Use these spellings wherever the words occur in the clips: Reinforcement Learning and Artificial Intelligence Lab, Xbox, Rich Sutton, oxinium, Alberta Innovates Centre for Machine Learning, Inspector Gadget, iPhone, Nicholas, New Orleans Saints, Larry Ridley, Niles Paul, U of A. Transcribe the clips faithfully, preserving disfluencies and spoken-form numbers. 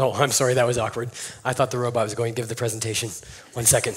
Oh, I'm sorry, that was awkward. I thought the robot was going to give the presentation. One second.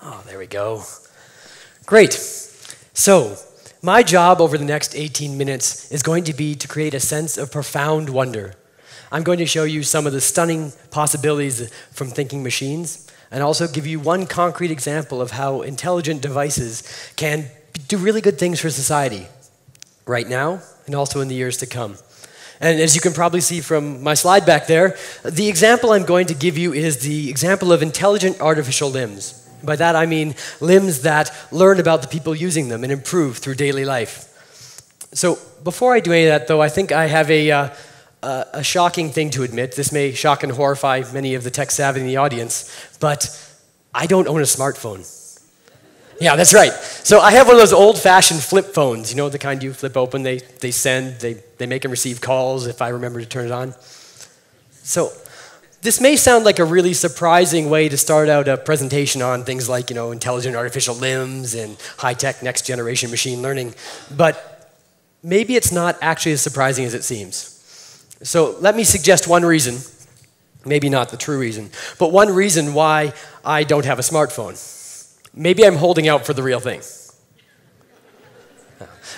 Oh, there we go. Great. So, my job over the next eighteen minutes is going to be to create a sense of profound wonder. I'm going to show you some of the stunning possibilities from thinking machines, and also give you one concrete example of how intelligent devices can do really good things for society, right now, and also in the years to come. And as you can probably see from my slide back there, the example I'm going to give you is the example of intelligent artificial limbs. By that I mean limbs that learn about the people using them and improve through daily life. So before I do any of that though, I think I have a, uh, uh, a shocking thing to admit. This may shock and horrify many of the tech savvy in the audience, but I don't own a smartphone. Yeah, that's right. So I have one of those old-fashioned flip phones, you know, the kind you flip open, they, they send, they, they make and receive calls if I remember to turn it on. So this may sound like a really surprising way to start out a presentation on things like, you know, intelligent artificial limbs and high-tech next-generation machine learning, but maybe it's not actually as surprising as it seems. So let me suggest one reason, maybe not the true reason, but one reason why I don't have a smartphone. Maybe I'm holding out for the real thing.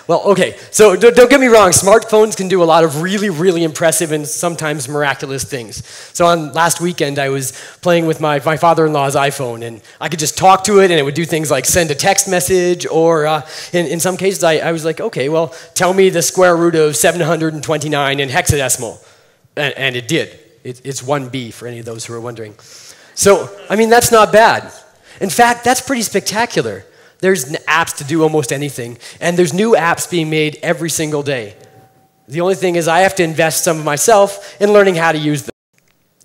Well, okay, so don't get me wrong, smartphones can do a lot of really, really impressive and sometimes miraculous things. So on last weekend, I was playing with my, my father-in-law's iPhone, and I could just talk to it, and it would do things like send a text message, or uh, in, in some cases, I, I was like, okay, well, tell me the square root of seven hundred twenty-nine in hexadecimal. And, and it did. It, it's one B for any of those who are wondering. So, I mean, that's not bad. In fact, that's pretty spectacular. There's apps to do almost anything, and there's new apps being made every single day. The only thing is I have to invest some of myself in learning how to use them.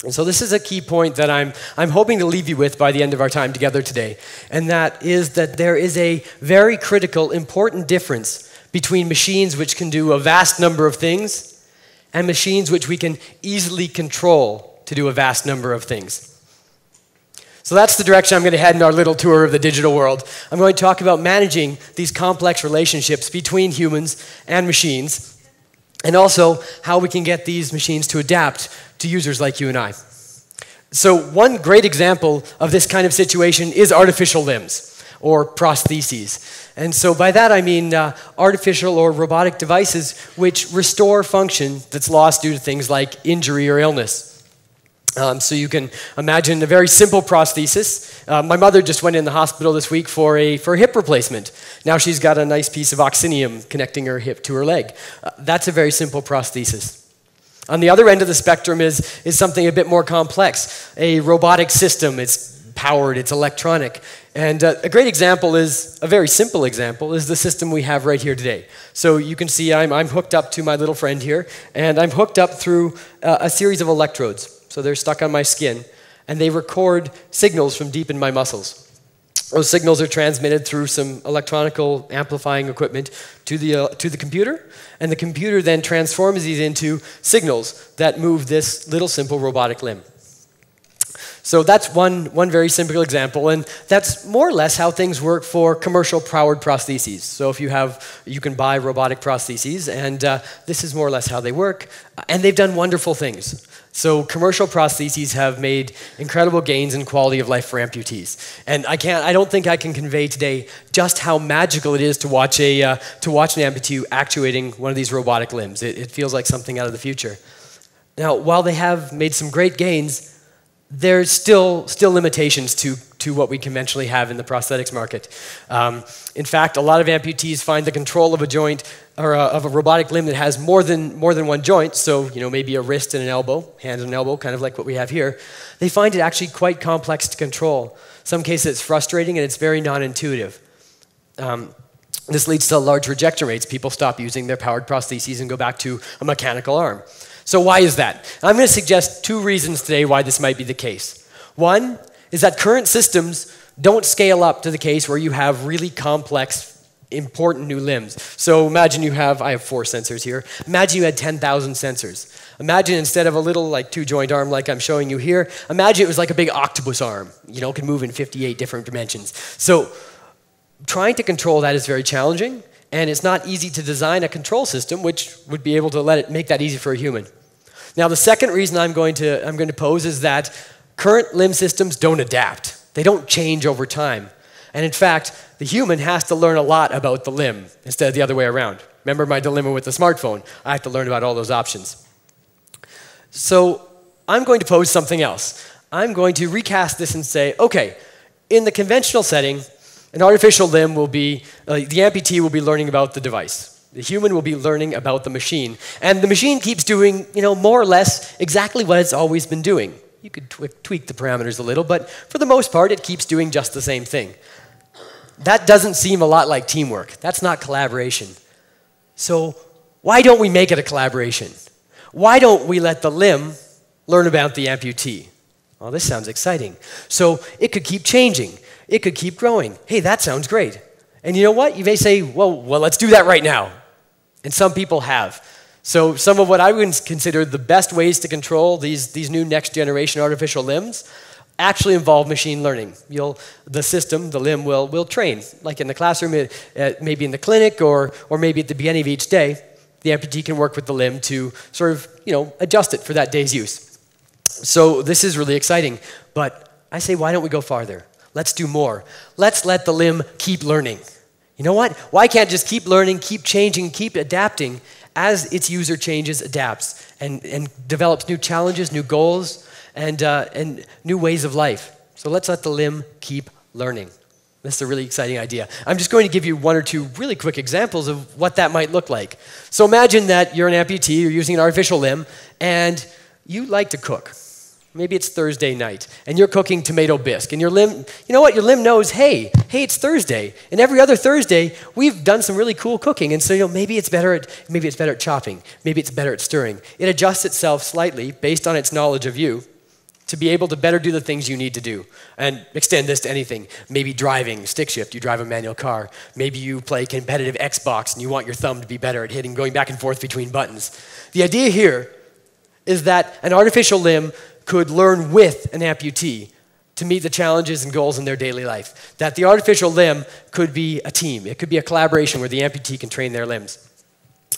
And so this is a key point that I'm, I'm hoping to leave you with by the end of our time together today, and that is that there is a very critical, important difference between machines which can do a vast number of things and machines which we can easily control to do a vast number of things. So that's the direction I'm going to head in our little tour of the digital world. I'm going to talk about managing these complex relationships between humans and machines, and also how we can get these machines to adapt to users like you and I. So one great example of this kind of situation is artificial limbs, or prostheses. And so by that I mean uh, artificial or robotic devices which restore function that's lost due to things like injury or illness. Um, so you can imagine a very simple prosthesis. Uh, my mother just went in the hospital this week for a, for a hip replacement. Now she's got a nice piece of oxinium connecting her hip to her leg. Uh, that's a very simple prosthesis. On the other end of the spectrum is, is something a bit more complex, a robotic system. It's powered, it's electronic. And uh, a great example is, a very simple example, is the system we have right here today. So you can see I'm, I'm hooked up to my little friend here, and I'm hooked up through uh, a series of electrodes. So they're stuck on my skin, and they record signals from deep in my muscles. Those signals are transmitted through some electronical amplifying equipment to the, uh, to the computer, and the computer then transforms these into signals that move this little simple robotic limb. So that's one, one very simple example, and that's more or less how things work for commercial-powered prostheses. So if you have, you can buy robotic prostheses, and uh, this is more or less how they work, and they've done wonderful things. So commercial prostheses have made incredible gains in quality of life for amputees, and I can't, I don't think I can convey today just how magical it is to watch, a, uh, to watch an amputee actuating one of these robotic limbs. It, it feels like something out of the future. Now, while they have made some great gains, there's still, still limitations to, to what we conventionally have in the prosthetics market. Um, in fact, a lot of amputees find the control of a joint or a, of a robotic limb that has more than, more than one joint, so you know, maybe a wrist and an elbow, hand and an elbow, kind of like what we have here, they find it actually quite complex to control. In some cases it's frustrating and it's very non-intuitive. Um, this leads to large rejection rates. People stop using their powered prostheses and go back to a mechanical arm. So why is that? I'm going to suggest two reasons today why this might be the case. One is that current systems don't scale up to the case where you have really complex, important new limbs. So imagine you have, I have four sensors here, imagine you had ten thousand sensors. Imagine instead of a little like two-joint arm like I'm showing you here, imagine it was like a big octopus arm, you know, it can move in fifty-eight different dimensions. So trying to control that is very challenging, and it's not easy to design a control system which would be able to let it make that easy for a human. Now, the second reason I'm going to, I'm going to pose is that current limb systems don't adapt. They don't change over time. And in fact, the human has to learn a lot about the limb instead of the other way around. Remember my dilemma with the smartphone. I have to learn about all those options. So I'm going to pose something else. I'm going to recast this and say, okay, in the conventional setting, an artificial limb will be, uh, the amputee will be learning about the device. The human will be learning about the machine. And the machine keeps doing, you know, more or less exactly what it's always been doing. You could tw tweak the parameters a little, but for the most part, it keeps doing just the same thing. That doesn't seem a lot like teamwork. That's not collaboration. So why don't we make it a collaboration? Why don't we let the limb learn about the amputee? Well, this sounds exciting. So it could keep changing. It could keep growing. Hey, that sounds great. And you know what? You may say, well, well, let's do that right now. And some people have. So some of what I would consider the best ways to control these, these new next generation artificial limbs actually involve machine learning. You'll, the system, the limb, will, will train. Like in the classroom, it, uh, maybe in the clinic, or, or maybe at the beginning of each day, the amputee can work with the limb to sort of, you know, adjust it for that day's use. So this is really exciting. But I say, why don't we go farther? Let's do more. Let's let the limb keep learning. You know what? Why can't it just keep learning, keep changing, keep adapting as its user changes, adapts, and, and develops new challenges, new goals, and, uh, and new ways of life? So let's let the limb keep learning. This is a really exciting idea. I'm just going to give you one or two really quick examples of what that might look like. So imagine that you're an amputee, you're using an artificial limb, and you like to cook. Maybe it's Thursday night, and you're cooking tomato bisque, and your limb, you know what, your limb knows, hey, hey, it's Thursday, and every other Thursday, we've done some really cool cooking, and so, you know, maybe it's better at, maybe it's better at chopping, maybe it's better at stirring. It adjusts itself slightly, based on its knowledge of you, to be able to better do the things you need to do, and extend this to anything. Maybe driving, stick shift, you drive a manual car. Maybe you play competitive Xbox, and you want your thumb to be better at hitting, going back and forth between buttons. The idea here is that an artificial limb could learn with an amputee to meet the challenges and goals in their daily life. That the artificial limb could be a team. It could be a collaboration where the amputee can train their limbs.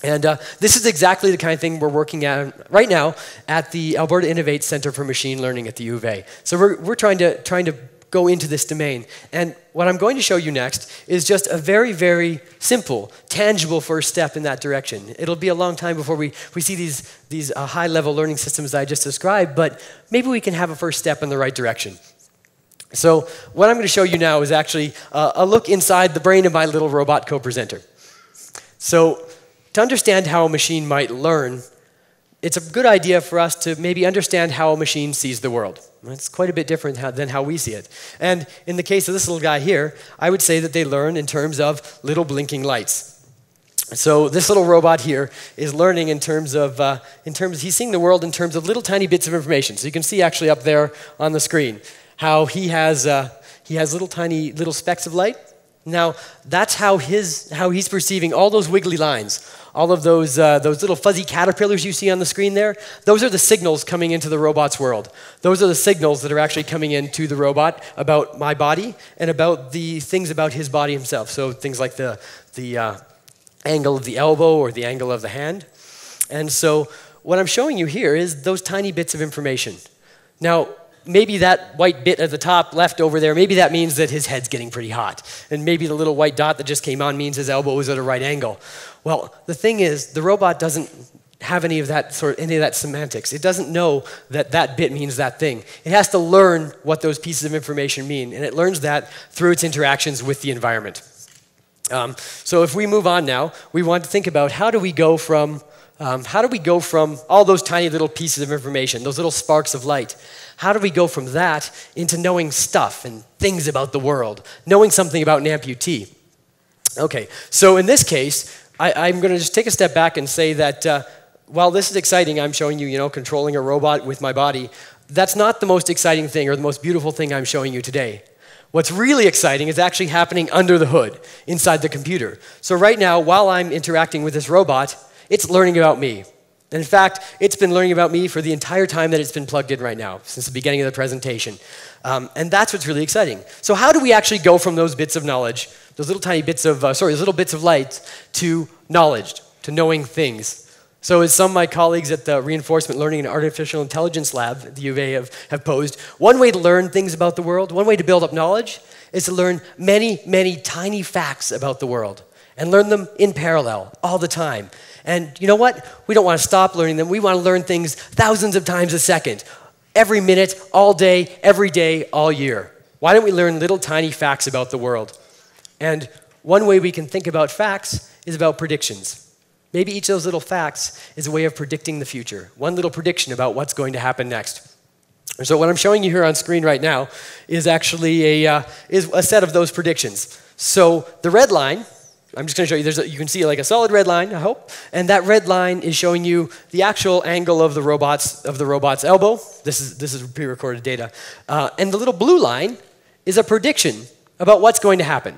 And uh, this is exactly the kind of thing we're working at right now at the Alberta Innovates Centre for Machine Learning at the U of A. So we're, we're trying to, trying to go into this domain. And what I'm going to show you next is just a very, very simple, tangible first step in that direction. It'll be a long time before we, we see these, these uh, high-level learning systems that I just described, but maybe we can have a first step in the right direction. So what I'm going to show you now is actually uh, a look inside the brain of my little robot co-presenter. So to understand how a machine might learn, it's a good idea for us to maybe understand how a machine sees the world. It's quite a bit different how, than how we see it. And in the case of this little guy here, I would say that they learn in terms of little blinking lights. So this little robot here is learning in terms of, uh, in terms, he's seeing the world in terms of little tiny bits of information. So you can see actually up there on the screen how he has, uh, he has little tiny, little specks of light. Now, that's how, his, how he's perceiving all those wiggly lines, all of those, uh, those little fuzzy caterpillars you see on the screen there. Those are the signals coming into the robot's world. Those are the signals that are actually coming into the robot about my body and about the things about his body himself. So things like the, the uh, angle of the elbow or the angle of the hand. And so what I'm showing you here is those tiny bits of information. Now, maybe that white bit at the top left over there, maybe that means that his head's getting pretty hot. And maybe the little white dot that just came on means his elbow is at a right angle. Well, the thing is, the robot doesn't have any of that sort, any of that semantics. It doesn't know that that bit means that thing. It has to learn what those pieces of information mean, and it learns that through its interactions with the environment. Um, so if we move on now, we want to think about how do we go from Um, how do we go from all those tiny little pieces of information, those little sparks of light, how do we go from that into knowing stuff and things about the world, knowing something about an amputee? Okay, so in this case, I, I'm going to just take a step back and say that uh, while this is exciting, I'm showing you, you know, controlling a robot with my body, that's not the most exciting thing or the most beautiful thing I'm showing you today. What's really exciting is actually happening under the hood, inside the computer. So right now, while I'm interacting with this robot, it's learning about me. And in fact, it's been learning about me for the entire time that it's been plugged in right now, since the beginning of the presentation. Um, and that's what's really exciting. So how do we actually go from those bits of knowledge, those little tiny bits of, uh, sorry, those little bits of light, to knowledge, to knowing things? So as some of my colleagues at the Reinforcement Learning and Artificial Intelligence Lab at the U of A have, have posed, one way to learn things about the world, one way to build up knowledge, is to learn many, many tiny facts about the world and learn them in parallel all the time. And you know what? We don't want to stop learning them. We want to learn things thousands of times a second, every minute, all day, every day, all year. Why don't we learn little tiny facts about the world? And one way we can think about facts is about predictions. Maybe each of those little facts is a way of predicting the future, one little prediction about what's going to happen next. And so what I'm showing you here on screen right now is actually a, uh, is a set of those predictions. So the red line, I'm just going to show you, there's a, you can see like a solid red line, I hope, and that red line is showing you the actual angle of the robot's, of the robot's elbow. This is, this is pre-recorded data. Uh, and the little blue line is a prediction about what's going to happen.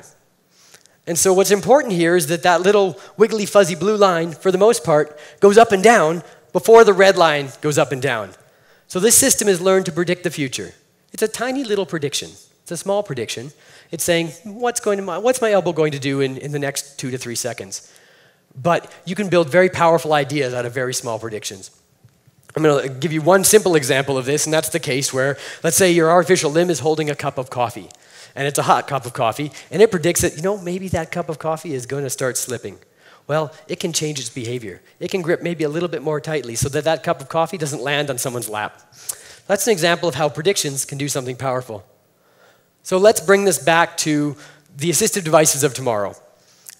And so what's important here is that that little wiggly fuzzy blue line, for the most part, goes up and down before the red line goes up and down. So this system has learned to predict the future. It's a tiny little prediction. It's a small prediction. It's saying, what's going to my, what's my elbow going to do in, in the next two to three seconds? But you can build very powerful ideas out of very small predictions. I'm going to give you one simple example of this, and that's the case where, let's say your artificial limb is holding a cup of coffee. And it's a hot cup of coffee, and it predicts that, you know, maybe that cup of coffee is going to start slipping. Well, it can change its behavior. It can grip maybe a little bit more tightly so that that cup of coffee doesn't land on someone's lap. That's an example of how predictions can do something powerful. So let's bring this back to the assistive devices of tomorrow.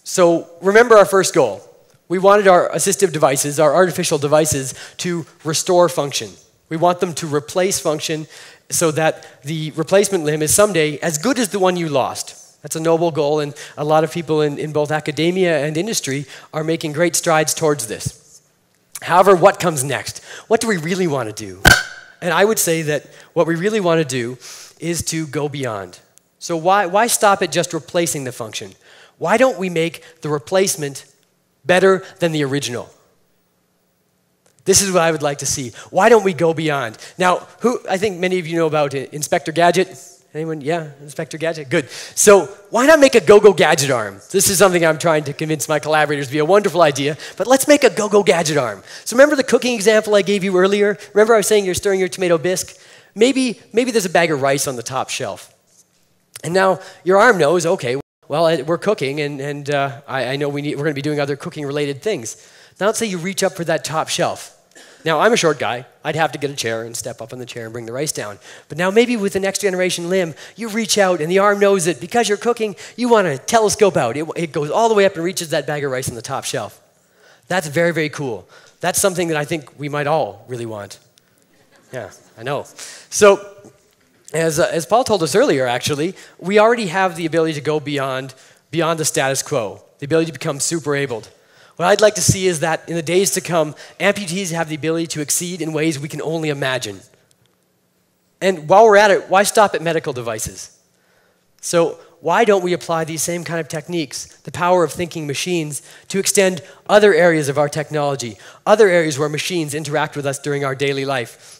So remember our first goal. We wanted our assistive devices, our artificial devices, to restore function. We want them to replace function so that the replacement limb is someday as good as the one you lost. That's a noble goal, and a lot of people in, in both academia and industry are making great strides towards this. However, what comes next? What do we really want to do? And I would say that what we really want to do is to go beyond. So why, why stop at just replacing the function? Why don't we make the replacement better than the original? This is what I would like to see. Why don't we go beyond? Now, who, I think many of you know about Inspector Gadget. Anyone? Yeah, Inspector Gadget? Good. So why not make a go-go gadget arm? This is something I'm trying to convince my collaborators to be a wonderful idea, but let's make a go-go gadget arm. So remember the cooking example I gave you earlier? Remember I was saying you're stirring your tomato bisque? Maybe, maybe there's a bag of rice on the top shelf. And now your arm knows, okay, well, we're cooking, and, and uh, I, I know we need, we're going to be doing other cooking-related things. Now let's say you reach up for that top shelf. Now, I'm a short guy. I'd have to get a chair and step up on the chair and bring the rice down. But now maybe with the next generation limb, you reach out and the arm knows that because you're cooking, you want to telescope out. It, it goes all the way up and reaches that bag of rice on the top shelf. That's very, very cool. That's something that I think we might all really want. Yeah, I know. So as, uh, as Paul told us earlier, actually, we already have the ability to go beyond, beyond the status quo, the ability to become super-abled. What I'd like to see is that in the days to come, amputees have the ability to exceed in ways we can only imagine. And while we're at it, why stop at medical devices? So why don't we apply these same kind of techniques, the power of thinking machines, to extend other areas of our technology, other areas where machines interact with us during our daily life?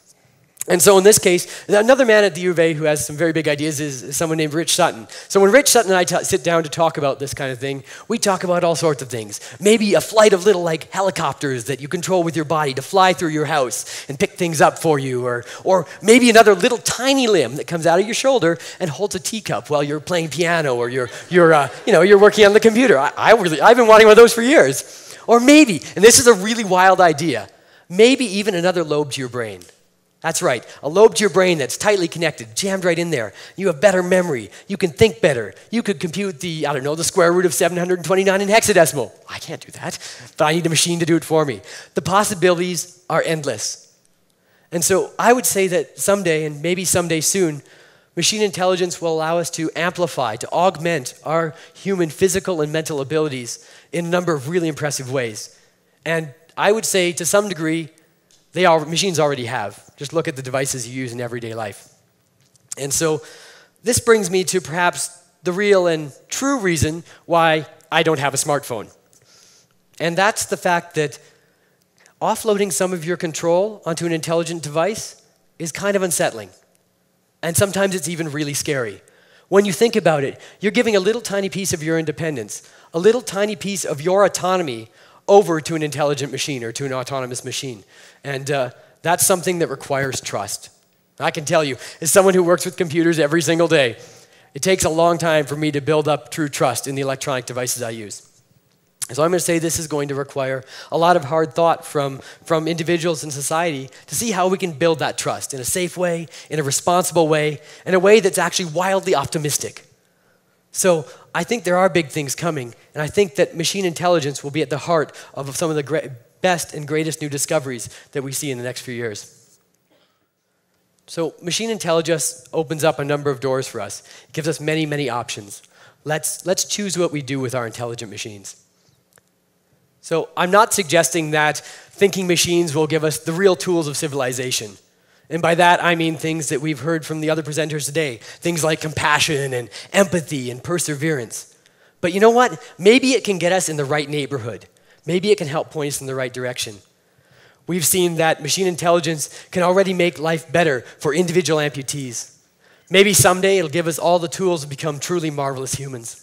And so in this case, another man at the U of A who has some very big ideas is someone named Rich Sutton. So when Rich Sutton and I sit down to talk about this kind of thing, we talk about all sorts of things. Maybe a flight of little like helicopters that you control with your body to fly through your house and pick things up for you. Or, or maybe another little tiny limb that comes out of your shoulder and holds a teacup while you're playing piano or you're, you're, uh, you know, you're working on the computer. I, I really, I've been wanting one of those for years. Or maybe, and this is a really wild idea, maybe even another lobe to your brain. That's right, a lobe to your brain that's tightly connected, jammed right in there. You have better memory. You can think better. You could compute the, I don't know, the square root of seven hundred twenty-nine in hexadecimal. I can't do that, but I need a machine to do it for me. The possibilities are endless. And so I would say that someday, and maybe someday soon, machine intelligence will allow us to amplify, to augment our human physical and mental abilities in a number of really impressive ways. And I would say, to some degree, They all, machines already have. Just look at the devices you use in everyday life. And so this brings me to perhaps the real and true reason why I don't have a smartphone. And that's the fact that offloading some of your control onto an intelligent device is kind of unsettling. And sometimes it's even really scary. When you think about it, you're giving a little tiny piece of your independence, a little tiny piece of your autonomy over to an intelligent machine or to an autonomous machine. And uh, that's something that requires trust. I can tell you, as someone who works with computers every single day, it takes a long time for me to build up true trust in the electronic devices I use. So I'm going to say this is going to require a lot of hard thought from, from individuals in society to see how we can build that trust in a safe way, in a responsible way, in a way that's actually wildly optimistic. So I think there are big things coming, and I think that machine intelligence will be at the heart of some of the best and greatest new discoveries that we see in the next few years. So machine intelligence opens up a number of doors for us. It gives us many, many options. Let's, let's choose what we do with our intelligent machines. So I'm not suggesting that thinking machines will give us the real tools of civilization. And by that, I mean things that we've heard from the other presenters today. Things like compassion and empathy and perseverance. But you know what? Maybe it can get us in the right neighborhood. Maybe it can help point us in the right direction. We've seen that machine intelligence can already make life better for individual amputees. Maybe someday it'll give us all the tools to become truly marvelous humans.